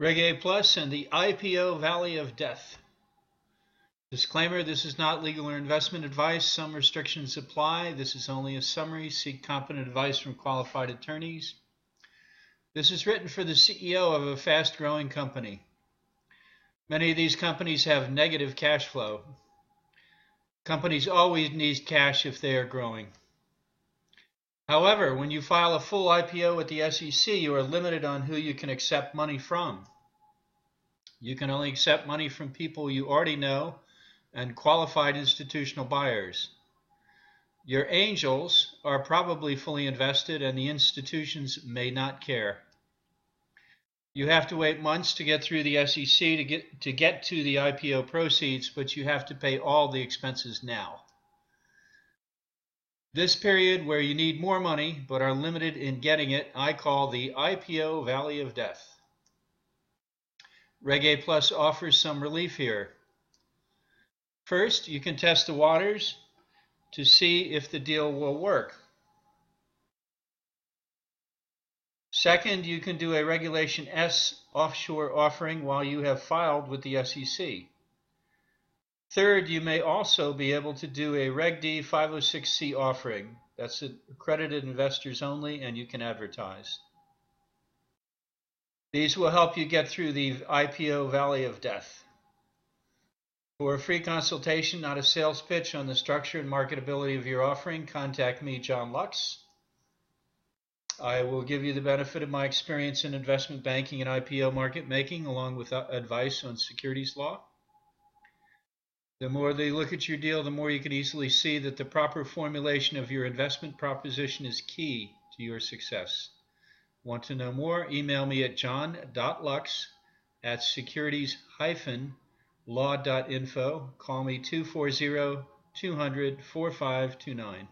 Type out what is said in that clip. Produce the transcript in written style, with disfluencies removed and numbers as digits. Reg A+ and the IPO Valley of Death. Disclaimer, this is not legal or investment advice. Some restrictions apply. This is only a summary. Seek competent advice from qualified attorneys. This is written for the CEO of a fast-growing company. Many of these companies have negative cash flow. Companies always need cash if they are growing. However, when you file a full IPO with the SEC, you are limited on who you can accept money from. You can only accept money from people you already know and qualified institutional buyers. Your angels are probably fully invested and the institutions may not care. You have to wait months to get through the SEC to get to the IPO proceeds, but you have to pay all the expenses now. This period where you need more money but are limited in getting it, I call the IPO Valley of Death. Reg A+ offers some relief here. First, you can test the waters to see if the deal will work. Second, you can do a Regulation S offshore offering while you have filed with the SEC. Third, you may also be able to do a Reg D 506c offering. That's accredited investors only, and you can advertise. These will help you get through the IPO Valley of Death. For a free consultation, not a sales pitch, on the structure and marketability of your offering, contact me, John Lux. I will give you the benefit of my experience in investment banking and IPO market making, along with advice on securities law. The more they look at your deal, the more you can easily see that the proper formulation of your investment proposition is key to your success. Want to know more? Email me at john.lux@securities-law.info. Call me 240-200-4529.